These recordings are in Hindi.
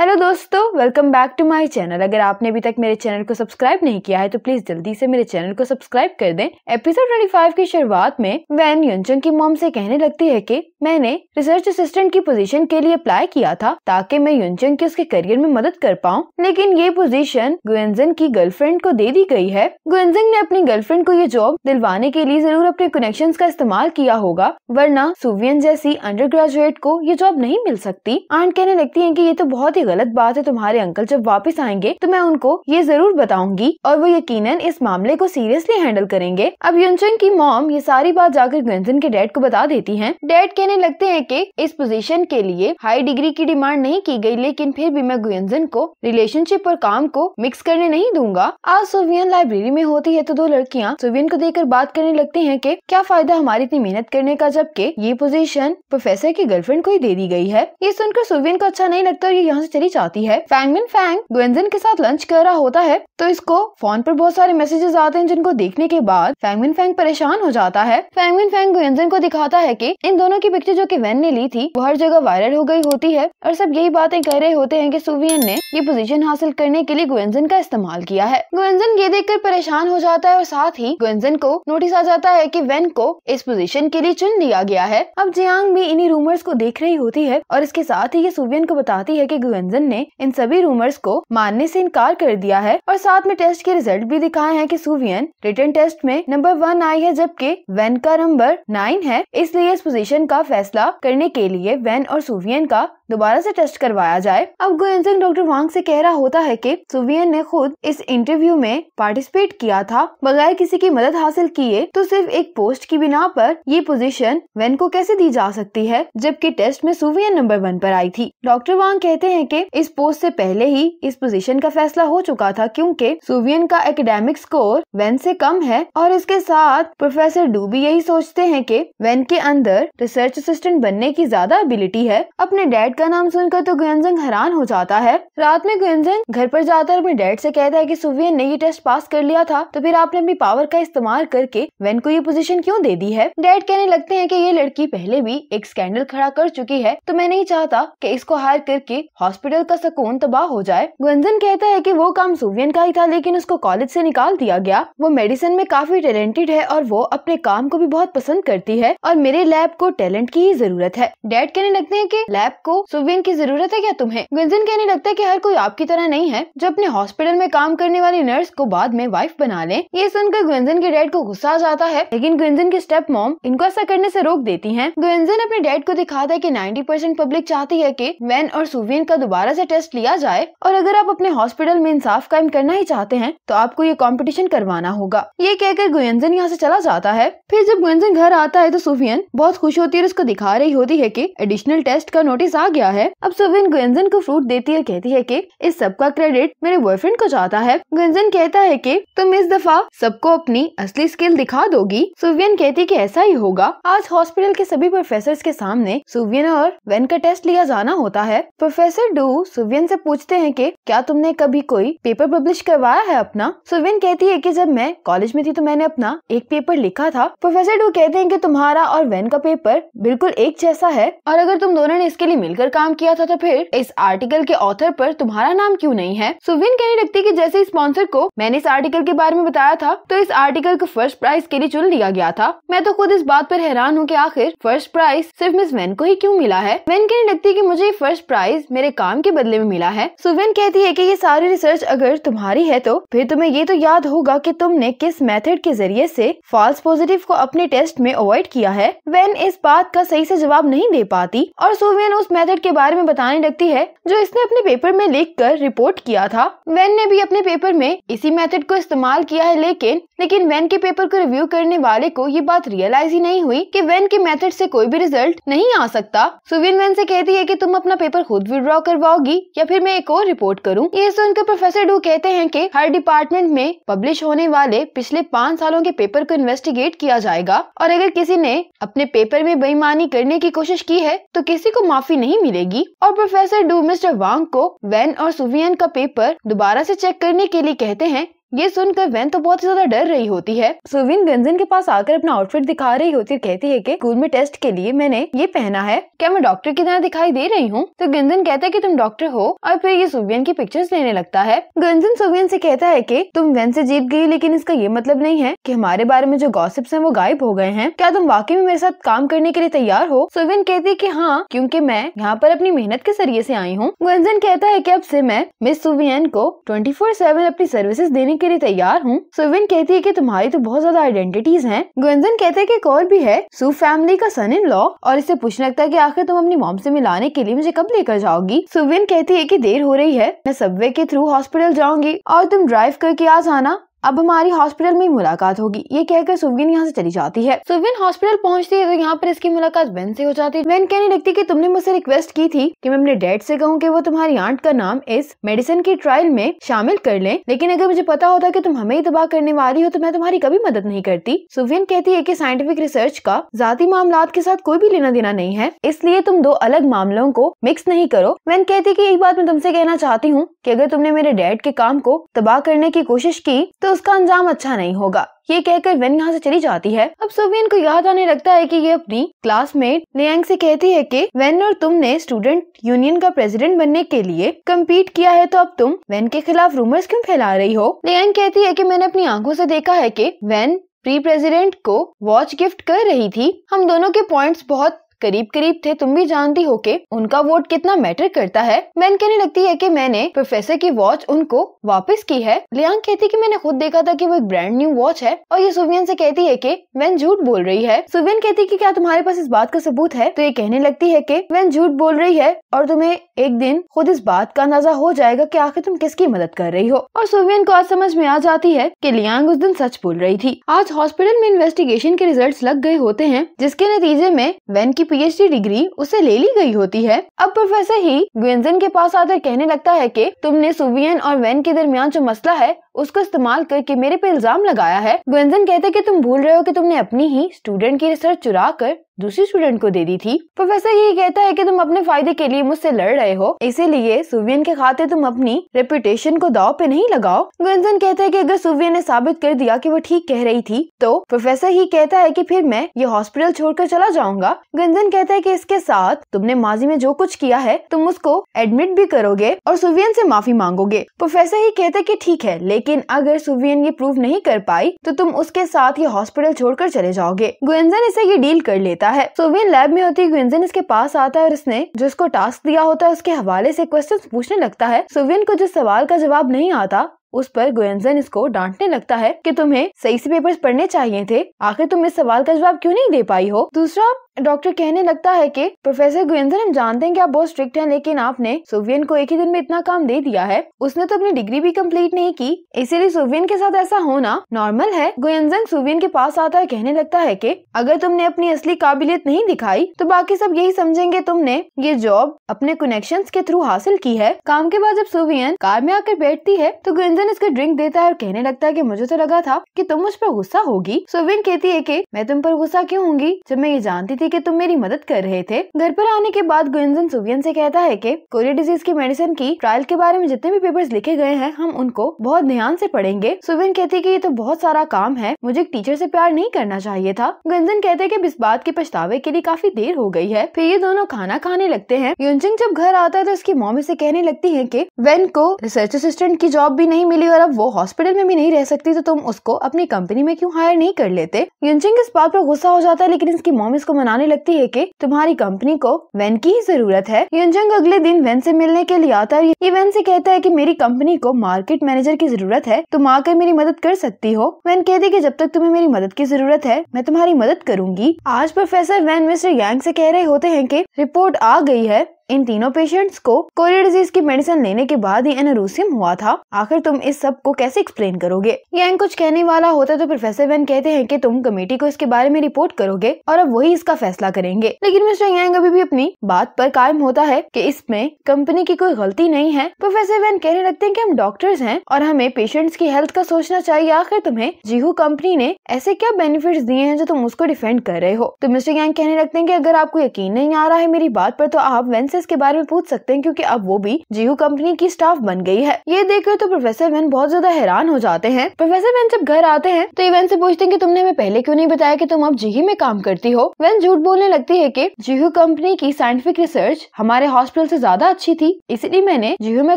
हेलो दोस्तों, welcome back to my channel. अगर आपने अभी तक मेरे चैनल को सब्सक्राइब नहीं किया है तो प्लीज जल्दी से मेरे चैनल को सब्सक्राइब कर दें। एपिसोड 25 की शुरुआत में वेन युनचंग की मॉम से कहने लगती है कि मैंने रिसर्च असिस्टेंट की पोजीशन के लिए अप्लाई किया था ताकि मैं युनचंग की उसके करियर में मदद कर पाऊँ, लेकिन ये पोजीशन गोवेंजियन की गर्लफ्रेंड को दे दी गई है। गोवेंजियन ने अपनी गर्लफ्रेंड को ये जॉब दिलवाने के लिए जरूर अपने कनेक्शंस का इस्तेमाल किया होगा, वरना सुवियन जैसी अंडरग्रेजुएट को ये जॉब नहीं मिल सकती। आंट कहने लगती है कि ये तो बहुत गलत बात है, तुम्हारे अंकल जब वापस आएंगे तो मैं उनको ये जरूर बताऊंगी और वो यकीनन इस मामले को सीरियसली हैंडल करेंगे। अब युनचंग की मॉम ये सारी बात जाकर गोवेंजियन के डैड को बता देती हैं। डैड कहने लगते हैं कि इस पोजीशन के लिए हाई डिग्री की डिमांड नहीं की गई, लेकिन फिर भी मैं गोवेंजियन को रिलेशनशिप और काम को मिक्स करने नहीं दूंगा। आज सुवियन लाइब्रेरी में होती है तो दो लड़कियाँ सुवियन को देखकर बात करने लगती है कि क्या फायदा हमारी इतनी मेहनत करने का जबकि ये पोजीशन प्रोफेसर की गर्लफ्रेंड को ही दे दी गई है। ये सुनकर सुवियन को अच्छा नहीं लगता और ये यहाँ चली जाती है। फैंगमिन फैंग गोवेंजियन के साथ लंच कर रहा होता है तो इसको फोन पर बहुत सारे मैसेजेस आते हैं, जिनको देखने के बाद फैंगमिन फैंग परेशान हो जाता है। फैंगमिन फैंग गोवेंजियन को दिखाता है कि इन दोनों की पिक्चर जो कि वेन ने ली थी वो हर जगह वायरल हो गई होती है और सब यही बातें कह रहे होते हैं कि सुवियन ने ये पोजीशन हासिल करने के लिए गोवेंजियन का इस्तेमाल किया है। गोवेंजियन ये देखकर परेशान हो जाता है और साथ ही गोवेंजियन को नोटिस आ जाता है कि वेन को इस पोजीशन के लिए चुन लिया गया है। अब जियांग भी इन्हीं रूमर्स को देख रही होती है और इसके साथ ही ये सुवियन को बताती है कि गोवेंजियन ने इन सभी रूमर्स को मानने से इनकार कर दिया है और साथ में टेस्ट के रिजल्ट भी दिखाए हैं कि सुवियन रिटन टेस्ट में नंबर 1 आई है जबकि वेन का नंबर 9 है। इसलिए इस पोजीशन का फैसला करने के लिए वेन और सुवियन का दोबारा से टेस्ट करवाया जाए। अब गोवेंजियन डॉक्टर वांग से कह रहा होता है कि सुवियन ने खुद इस इंटरव्यू में पार्टिसिपेट किया था बगैर किसी की मदद हासिल किए, तो सिर्फ एक पोस्ट की बिना पर ये पोजीशन वेन को कैसे दी जा सकती है जबकि टेस्ट में सुवियन नंबर 1 पर आई थी। डॉक्टर वांग कहते हैं कि इस पोस्ट से पहले ही इस पोजीशन का फैसला हो चुका था क्योंकि सुवियन का एकेडमिक स्कोर वेन से कम है और इसके साथ प्रोफेसर डू भी यही सोचते हैं कि वेन के अंदर रिसर्च असिस्टेंट बनने की ज्यादा एबिलिटी है। अपने डैड का नाम सुनकर तो गोवेंजियन हैरान हो जाता है। रात में गोवेंजियन घर पर जाता है और अपने डैड से कहता है कि सुवियन ने ये टेस्ट पास कर लिया था तो फिर आपने अपनी पावर का इस्तेमाल करके वेन को ये पोजीशन क्यों दे दी है। डैड कहने लगते हैं कि ये लड़की पहले भी एक स्कैंडल खड़ा कर चुकी है तो मैं नहीं चाहता कि इसको हायर करके हॉस्पिटल का सुकून तबाह हो जाए। गोवेंजियन कहता है कि वो काम सुवियन का ही था लेकिन उसको कॉलेज से निकाल दिया गया। वो मेडिसिन में काफी टैलेंटेड है और वो अपने काम को भी बहुत पसंद करती है और मेरे लैब को टैलेंट की ही जरूरत है। डैड कहने लगते हैं कि लैब को सुवियन की जरूरत है क्या तुम्हें। गोवेंजियन कहने लगता है कि हर कोई आपकी तरह नहीं है जो अपने हॉस्पिटल में काम करने वाली नर्स को बाद में वाइफ बना ले। ये सुनकर गोवेंजियन के डैड को गुस्सा आ जाता है लेकिन गोवेंजियन की स्टेप मॉम इनको ऐसा करने से रोक देती हैं। गोवेंजियन अपने डैड को दिखाता है कि 90% पब्लिक चाहती है कि वेन और सुवियन का दोबारा से टेस्ट लिया जाए और अगर आप अपने हॉस्पिटल में इंसाफ कायम करना ही चाहते हैं तो आपको ये कॉम्पिटिशन करवाना होगा। ये कहकर गोवेंजियन यहाँ से चला जाता है। फिर जब गोवेंजियन घर आता है तो सुवियन बहुत खुश होती है और उसको दिखा रही होती है कि एडिशनल टेस्ट का नोटिस आ गया है। अब सुवियन गोवेंजियन को फ्रूट देती है, कहती है कि इस सब का क्रेडिट मेरे बॉयफ्रेंड को जाता है। गोवेंजियन कहता है कि तुम इस दफा सबको अपनी असली स्किल दिखा दोगी। सुवियन कहती है कि ऐसा ही होगा। आज हॉस्पिटल के सभी प्रोफेसर्स के सामने सुवियन और वेन का टेस्ट लिया जाना होता है। प्रोफेसर डू सुवियन से पूछते हैं कि क्या तुमने कभी कोई पेपर पब्लिश करवाया है अपना। सुवियन कहती है कि जब मैं कॉलेज में थी तो मैंने अपना एक पेपर लिखा था। प्रोफेसर डू कहते हैं कि तुम्हारा और वेन का पेपर बिल्कुल एक जैसा है और अगर तुम दोनों ने इसके लिए मिलकर काम किया था तो फिर इस आर्टिकल के ऑथर पर तुम्हारा नाम क्यों नहीं है। सुवियन कहने लगती है कि जैसे स्पॉन्सर को मैंने इस आर्टिकल के बारे में बताया था तो इस आर्टिकल को फर्स्ट प्राइज के लिए चुन लिया गया था। मैं तो खुद इस बात पर हैरान हूँ कि आखिर फर्स्ट प्राइज सिर्फ मिस वेन को ही क्यों मिला है। वेन कहने लगती है कि मुझे फर्स्ट प्राइज मेरे काम के बदले में मिला है। सुवियन कहती है कि ये सारी रिसर्च अगर तुम्हारी है तो फिर तुम्हें ये तो याद होगा कि तुमने किस मेथड के जरिए से फॉल्स पॉजिटिव को अपने टेस्ट में अवॉइड किया है। वेन इस बात का सही से जवाब नहीं दे पाती और सुवियन उस मेथड के बारे में बताने लगती है जो इसने अपने पेपर में लिखकर रिपोर्ट किया था। वेन ने भी अपने पेपर में इसी मेथड को इस्तेमाल किया है लेकिन वेन के पेपर को रिव्यू करने वाले को ये बात रियलाइज ही नहीं हुई कि वेन के मेथड से कोई भी रिजल्ट नहीं आ सकता। सुवियन वेन से कहती है कि तुम अपना पेपर खुद विड्रॉ करवाओगी या फिर मैं एक और रिपोर्ट करूं। ये सुनकर प्रोफेसर डू कहते हैं कि हर डिपार्टमेंट में पब्लिश होने वाले पिछले 5 सालों के पेपर को इन्वेस्टिगेट किया जाएगा और अगर किसी ने अपने पेपर में बेईमानी करने की कोशिश की है तो किसी को माफी नहीं मिलेगी। और प्रोफेसर डू मिस्टर वांग को वेन और सुवियन का पेपर दोबारा से चेक करने के लिए कहते हैं ये सुनकर वेन तो बहुत ज्यादा डर रही होती है। सुविन गंजन के पास आकर अपना आउटफिट दिखा रही होती है, कहती है कि स्कूल में टेस्ट के लिए मैंने ये पहना है, क्या मैं डॉक्टर की तरह दिखाई दे रही हूँ? तो गंजन कहता है कि तुम डॉक्टर हो, और फिर ये सुवियन की पिक्चर्स लेने लगता है। गंजन सुवियन से कहता है कि तुम वेन से जीत गई, लेकिन इसका ये मतलब नहीं है कि हमारे बारे में जो गॉसिप्स हैं वो गायब हो गए हैं। क्या तुम वाकई में मेरे साथ काम करने के लिए तैयार हो? सुवियन कहती है कि हाँ, क्योंकि मैं यहाँ पर अपनी मेहनत के जरिए से आई हूँ। गंजन कहता है कि अब से मैं मिस सुवियन को 24/7 अपनी सर्विसेज देने के लिए तैयार हूँ। सुविन कहती है कि तुम्हारी तो बहुत ज्यादा आइडेंटिटीज हैं। गुंजन कहते हैं कि एक और भी है, सू फैमिली का सन इन लॉ, और इसे पूछने लगता है कि आखिर तुम अपनी मॉम से मिलाने के लिए मुझे कब लेकर जाओगी? सुविन कहती है कि देर हो रही है, मैं सबवे के थ्रू हॉस्पिटल जाऊंगी और तुम ड्राइव करके आ जाना, अब हमारी हॉस्पिटल में मुलाकात होगी। ये कहकर सुविन यहाँ से चली जाती है। सुविन हॉस्पिटल पहुँचती है तो यहाँ पर इसकी मुलाकात वेन से हो जाती है। वेन कहने लगती है कि तुमने मुझसे रिक्वेस्ट की थी कि मैं अपने डैड से कहूँ कि वो तुम्हारी आंट का नाम इस मेडिसिन की ट्रायल में शामिल कर लें, लेकिन अगर मुझे पता होता कि तुम हमें ही तबाह करने वाली हो तो मैं तुम्हारी कभी मदद नहीं करती। सुविन कहती है कि साइंटिफिक रिसर्च का जाती मामलात के साथ कोई भी लेना देना नहीं है, इसलिए तुम दो अलग मामलों को मिक्स नहीं करो। वेन कहती है कि एक बात मैं तुमसे कहना चाहती हूँ कि अगर तुमने मेरे डैड के काम को तबाह करने की कोशिश की तो उसका अंजाम अच्छा नहीं होगा। ये कहकर वेन यहाँ से चली जाती है। अब सुवियन को याद आने लगता है कि ये अपनी क्लासमेट लियांग से कहती है कि वेन और तुमने स्टूडेंट यूनियन का प्रेसिडेंट बनने के लिए कम्पीट किया है, तो अब तुम वेन के खिलाफ रूमर्स क्यों फैला रही हो? लियांग कहती है कि मैंने अपनी आंखों से देखा है कि वेन प्री प्रेसिडेंट को वॉच गिफ्ट कर रही थी। हम दोनों के पॉइंट्स बहुत करीब करीब थे, तुम भी जानती हो कि उनका वोट कितना मैटर करता है। वेन कहने लगती है कि मैंने प्रोफेसर की वॉच उनको वापस की है। लियांग कहती है कि मैंने खुद देखा था कि वो एक ब्रांड न्यू वॉच है, और ये सुवियन से कहती है कि वेन झूठ बोल रही है। सुवियन कहती है कि क्या तुम्हारे पास इस बात का सबूत है? तो ये कहने लगती है कि वेन झूठ बोल रही है और तुम्हें एक दिन खुद इस बात का अंदाजा हो जाएगा कि आखिर तुम किसकी मदद कर रही हो। और सुवियन को आज समझ में आ जाती है कि लियांग उस दिन सच बोल रही थी। आज हॉस्पिटल में इन्वेस्टिगेशन के रिजल्ट लग गए होते हैं, जिसके नतीजे में वेन की पीएचडी डिग्री उसे ले ली गई होती है। अब प्रोफेसर ही गुएंजन के पास आकर कहने लगता है कि तुमने सुवियन और वेन के दरमियान जो मसला है उसको इस्तेमाल करके मेरे पे इल्जाम लगाया है। गुएंजन कहते हैं कि तुम भूल रहे हो कि तुमने अपनी ही स्टूडेंट की रिसर्च चुरा कर दूसरी स्टूडेंट को दे दी थी। प्रोफेसर ये कहता है कि तुम अपने फायदे के लिए मुझसे लड़ रहे हो, इसीलिए सुवियन के खाते तुम अपनी रेपुटेशन को दाव पे नहीं लगाओ। गुएंजन कहता है कि अगर सुवियन ने साबित कर दिया कि वो ठीक कह रही थी तो प्रोफेसर ही कहता है कि फिर मैं ये हॉस्पिटल छोड़कर चला जाऊंगा। गुएंजन कहता है कि इसके साथ तुमने माजी में जो कुछ किया है तुम उसको एडमिट भी करोगे और सुवियन से माफी मांगोगे। प्रोफेसर ही कहता है कि ठीक है, लेकिन अगर सुवियन ये प्रूव नहीं कर पाई तो तुम उसके साथ ये हॉस्पिटल छोड़कर चले जाओगे। गुएंजन इसे ये डील कर लेता है। सुवियन लैब में होती है, गुएंजन इसके पास आता है और इसने जो उसको टास्क दिया होता है उसके हवाले से क्वेश्चंस पूछने लगता है। सुवियन को जिस सवाल का जवाब नहीं आता उस पर गुएंजन इसको डांटने लगता है कि तुम्हें सही से पेपर्स पढ़ने चाहिए थे, आखिर तुम इस सवाल का जवाब क्यों नहीं दे पाई हो। दूसरा डॉक्टर कहने लगता है कि प्रोफेसर गुएंजन, हम जानते हैं कि आप बहुत स्ट्रिक्ट हैं, लेकिन आपने सुवियन को एक ही दिन में इतना काम दे दिया है, उसने तो अपनी डिग्री भी कंप्लीट नहीं की, इसीलिए सुवियन के साथ ऐसा होना नॉर्मल है। गुएंजन सुवियन के पास आता है, कहने लगता है कि अगर तुमने अपनी असली काबिलियत नहीं दिखाई तो बाकी सब यही समझेंगे तुमने ये जॉब अपने कनेक्शन के थ्रू हासिल की है। काम के बाद जब सुवियन कार में आकर बैठती है तो गुएंजन इसका ड्रिंक देता है और कहने लगता है कि मुझे तो लगा था कि तुम मुझ पर गुस्सा होगी। सुवियन कहती है कि मैं तुम पर गुस्सा क्यों होंगी जब मैं ये जानती थी कि तुम मेरी मदद कर रहे थे। घर पर आने के बाद गुएंजन सुवियन से कहता है कि कोरियर डिजीज की मेडिसिन की ट्रायल के बारे में जितने भी पेपर्स लिखे गए हैं हम उनको बहुत ध्यान से पढ़ेंगे। सुवियन कहती है कि ये तो बहुत सारा काम है, मुझे एक टीचर से प्यार नहीं करना चाहिए था। गुएंजन कहते हैं कि इस बात के पछतावे के लिए काफी देर हो गई है। फिर ये दोनों खाना खाने लगते हैं। युनजिंग जब घर आता है तो इसकी मॉम इसे कहने लगती है कि वेन को रिसर्च असिस्टेंट की जॉब भी नहीं मिली और अब वो हॉस्पिटल में भी नहीं रह सकती, तो तुम उसको अपनी कंपनी में क्यों हायर नहीं कर लेते। युनजिंग इस बात पर गुस्सा हो जाता है, लेकिन इसकी मॉम इसको आने लगती है कि तुम्हारी कंपनी को वेन की ही जरूरत है। युनजिंग अगले दिन वेन से मिलने के लिए आता है। ये वेन से कहता है कि मेरी कंपनी को मार्केट मैनेजर की जरूरत है, तुम आकर मेरी मदद कर सकती हो। वेन कहती है कि जब तक तुम्हें मेरी मदद की जरूरत है मैं तुम्हारी मदद करूंगी। आज प्रोफेसर वेन मिस्टर यांग से कह रहे होते हैं कि रिपोर्ट आ गई है, इन तीनों पेशेंट्स को कोरियर डिजीज की मेडिसिन लेने के बाद ही एनोरेक्सियम हुआ था, आखिर तुम इस सब को कैसे एक्सप्लेन करोगे। यांग कुछ कहने वाला होता है तो प्रोफेसर वेन कहते हैं कि तुम कमेटी को इसके बारे में रिपोर्ट करोगे और अब वही इसका फैसला करेंगे। लेकिन मिस्टर यांग अभी भी अपनी बात पर कायम होता है कि इसमें कंपनी की कोई गलती नहीं है। प्रोफेसर वेन कहने लगते हैं कि हम डॉक्टर्स हैं और हमें पेशेंट्स की हेल्थ का सोचना चाहिए, आखिर तुम्हें जीहू कंपनी ने ऐसे क्या बेनिफिट्स दिए हैं जो तुम उसको डिफेंड कर रहे हो। तो मिस्टर यांग कहने लगते हैं कि अगर आपको यकीन नहीं आ रहा है मेरी बात पर तो आप वेन से इसके बारे में पूछ सकते हैं क्योंकि अब वो भी जीहू कंपनी की स्टाफ बन गई है। ये देखकर तो प्रोफेसर वेन बहुत ज्यादा हैरान हो जाते हैं। प्रोफेसर वेन जब घर आते हैं तो वेन से पूछते हैं कि तुमने हमें पहले क्यों नहीं बताया कि तुम अब जीही में काम करती हो। वेन झूठ बोलने लगती है कि जीहू कंपनी की साइंटिफिक रिसर्च हमारे हॉस्पिटल से ज्यादा अच्छी थी, इसलिए मैंने जीहू में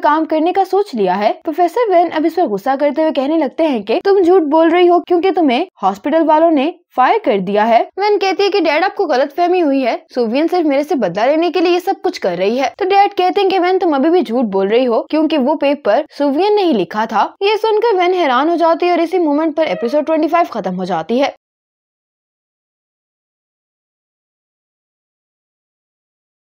काम करने का सोच लिया है। प्रोफेसर वेन अब इस पर गुस्सा करते हुए कहने लगते हैं कि तुम झूठ बोल रही हो क्योंकि तुम्हें हॉस्पिटल वालों ने फायर कर दिया है। वेन कहती है कि डैड आपको गलतफहमी हुई है, सुवियन सिर्फ मेरे से बदला लेने के लिए ये सब कुछ कर रही है। तो डैड कहते हैं कि वेन तुम अभी भी झूठ बोल रही हो क्योंकि वो पेपर सुवियन ने ही लिखा था। ये सुनकर वेन हैरान हो जाती है और इसी मोमेंट पर एपिसोड 25 खत्म हो जाती है।